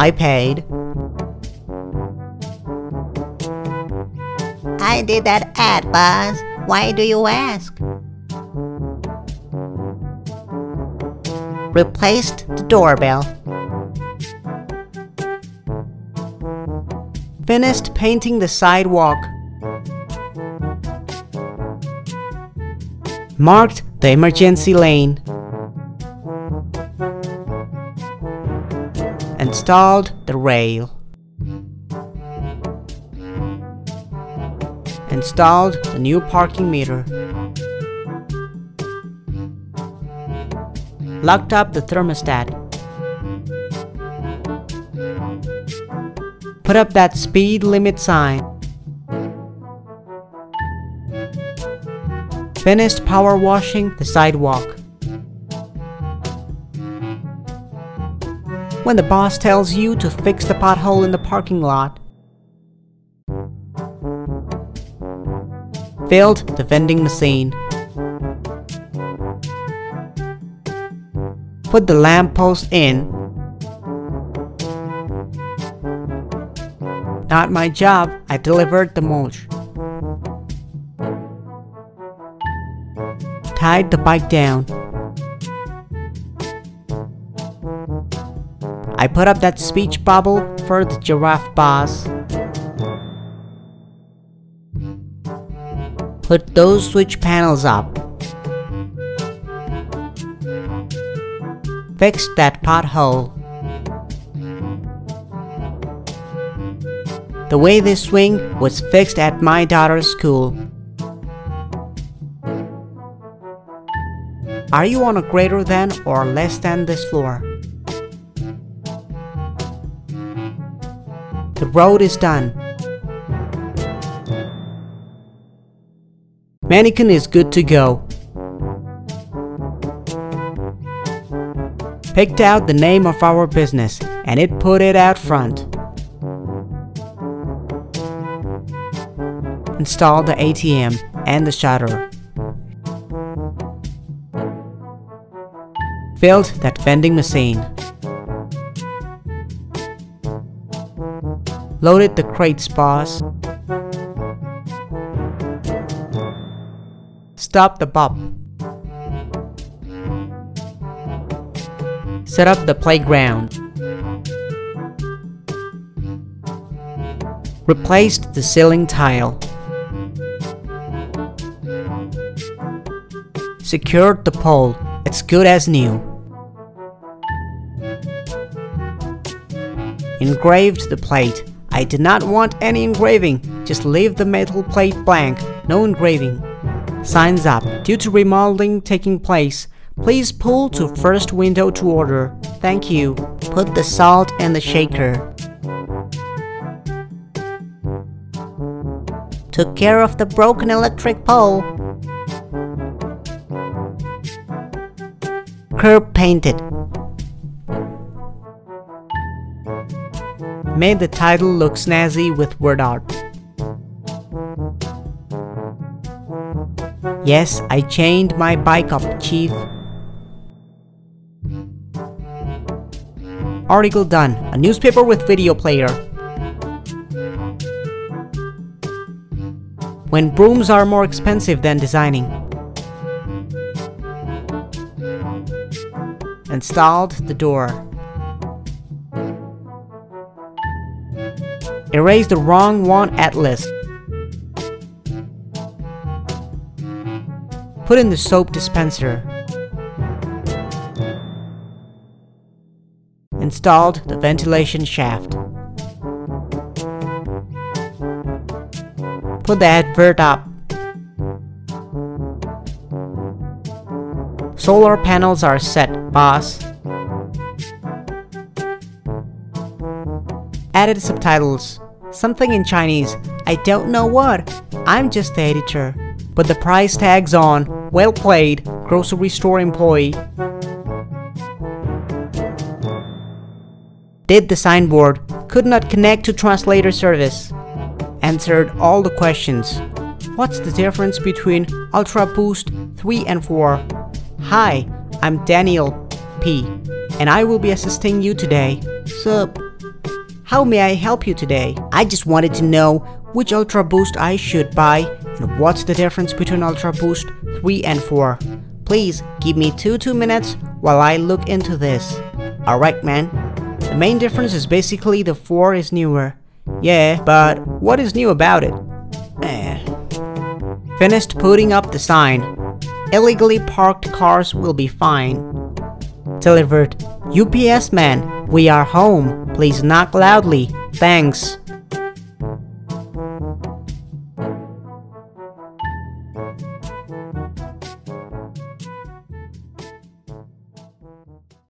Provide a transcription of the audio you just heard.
I paid. I did that ad, Buzz. Why do you ask? Replaced the doorbell. Finished painting the sidewalk. Marked the emergency lane. Installed the rail. Installed the new parking meter. Locked up the thermostat. Put up that speed limit sign. Finished power washing the sidewalk. When the boss tells you to fix the pothole in the parking lot. Filled the vending machine. Put the lamppost in. Not my job, I delivered the mulch. Tied the bike down. I put up that speech bubble for the giraffe boss. Put those switch panels up. Fixed that pothole. The way this swing was fixed at my daughter's school. Are you on a greater than or less than this floor? The road is done. Mannequin is good to go. Picked out the name of our business and it put it out front. Installed the ATM and the shutter. Filled that vending machine. Loaded the crates, boss. Stop the bop. Set up the playground. Replaced the ceiling tile. Secured the pole. It's good as new. Engraved the plate. I did not want any engraving. Just leave the metal plate blank. No engraving. Signs up. Due to remodeling taking place, please pull to first window to order. Thank you. Put the salt in the shaker. Took care of the broken electric pole. Curb painted. Made the title look snazzy with word art. Yes, I chained my bike up, Chief. Article done. A newspaper with video player. When brooms are more expensive than designing. Installed the door. Erased the wrong one at list. Put in the soap dispenser. Installed the ventilation shaft. Put the advert up. Solar panels are set, boss. Added subtitles. Something in Chinese. I don't know what. I'm just the editor. But the price tag's on. Well played, grocery store employee. Did the signboard. Could not connect to translator service. Answered all the questions. What's the difference between Ultra Boost 3 and 4? Hi, I'm Daniel P. and I will be assisting you today. Sup? How may I help you today? I just wanted to know which Ultra Boost I should buy and what's the difference between Ultra Boost 3 and 4. Please give me two minutes while I look into this. Alright man. The main difference is basically the 4 is newer. Yeah, but what is new about it? Finished putting up the sign. Illegally parked cars will be fined. Delivered. UPS man, we are home. Please knock loudly. Thanks.